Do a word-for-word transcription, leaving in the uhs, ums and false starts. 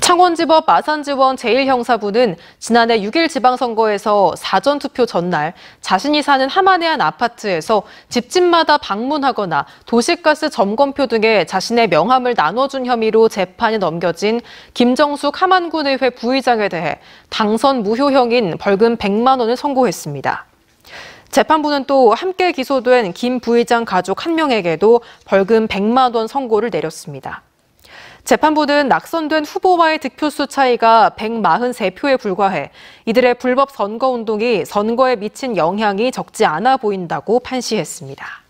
창원지법 마산지원 제일 형사부는 지난해 육 일 지방선거에서 사전투표 전날 자신이 사는 함안의 한 아파트에서 집집마다 방문하거나 도시가스 점검표 등의 자신의 명함을 나눠준 혐의로 재판에 넘겨진 김정숙 함안군의회 부의장에 대해 당선 무효형인 벌금 백만 원을 선고했습니다. 재판부는 또 함께 기소된 김 부의장 가족 한 명에게도 벌금 백만 원 선고를 내렸습니다. 재판부는 낙선된 후보와의 득표수 차이가 백사십삼 표에 불과해 이들의 불법 선거운동이 선거에 미친 영향이 적지 않아 보인다고 판시했습니다.